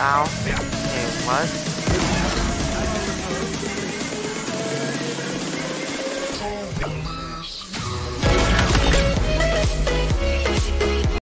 Ow. Okay, what?